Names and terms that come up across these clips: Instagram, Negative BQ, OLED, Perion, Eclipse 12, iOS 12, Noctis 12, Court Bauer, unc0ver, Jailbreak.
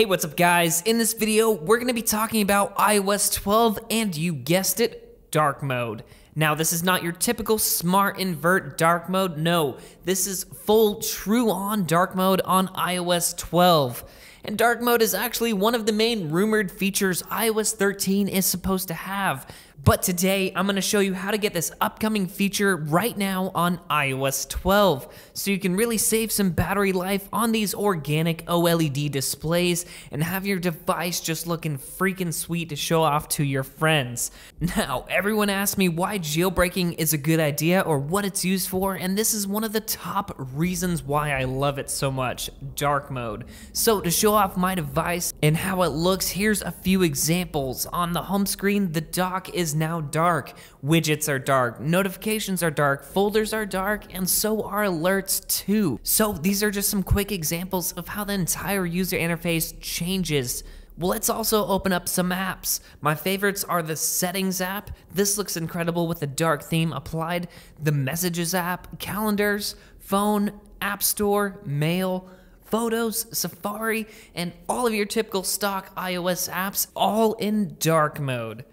Hey, what's up guys? In this video, we're gonna be talking about iOS 12 and you guessed it, dark mode. Now, this is not your typical smart invert dark mode. No, this is full true on dark mode on iOS 12. And dark mode is actually one of the main rumored features iOS 13 is supposed to have. But today, I'm gonna show you how to get this upcoming feature right now on iOS 12, so you can really save some battery life on these organic OLED displays and have your device just looking freaking sweet to show off to your friends. Now, everyone asks me why jailbreaking is a good idea or what it's used for, and this is one of the top reasons why I love it so much, dark mode. So to show off my device and how it looks, here's a few examples. On the home screen, the dock is now dark, widgets are dark, notifications are dark, folders are dark, and so are alerts too. So these are just some quick examples of how the entire user interface changes. Well, let's also open up some apps. My favorites are the Settings app. This looks incredible with the dark theme applied. The Messages app, Calendars, Phone, App Store, Mail, Photos, Safari, and all of your typical stock iOS apps, all in dark mode.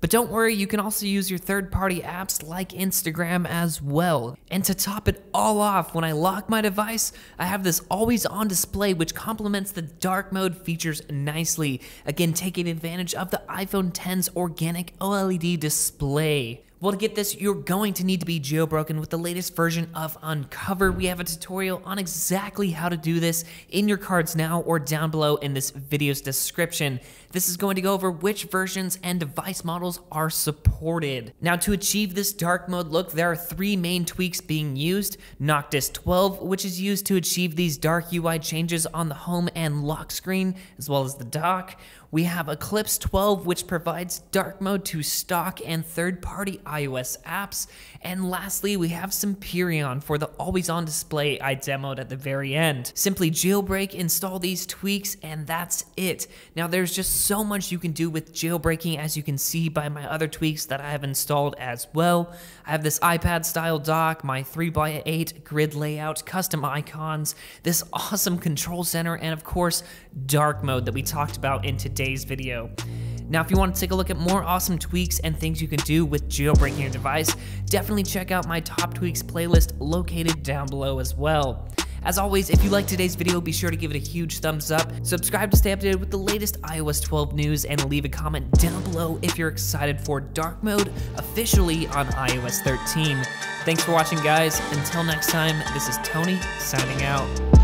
But don't worry, you can also use your third-party apps like Instagram as well. And to top it all off, when I lock my device, I have this always-on display which complements the dark mode features nicely. Again, taking advantage of the iPhone X's organic OLED display. Well, to get this, you're going to need to be jailbroken with the latest version of unc0ver. We have a tutorial on exactly how to do this in your cards now or down below in this video's description. This is going to go over which versions and device models are supported. Now, to achieve this dark mode look, there are three main tweaks being used. Noctis 12, which is used to achieve these dark UI changes on the home and lock screen, as well as the dock. We have Eclipse 12, which provides dark mode to stock and third-party iOS apps. And lastly, we have some Perion for the always-on display I demoed at the very end. Simply jailbreak, install these tweaks, and that's it. Now, there's just so much you can do with jailbreaking, as you can see by my other tweaks that I have installed as well. I have this iPad-style dock, my 3x8 grid layout, custom icons, this awesome control center, and of course, dark mode that we talked about in today's video. Now, if you want to take a look at more awesome tweaks and things you can do with jailbreaking your device, definitely check out my top tweaks playlist located down below as well. As always, if you liked today's video, be sure to give it a huge thumbs up, subscribe to stay updated with the latest iOS 12 news, and leave a comment down below if you're excited for dark mode officially on iOS 13. Thanks for watching, guys. Until next time, this is Tony signing out.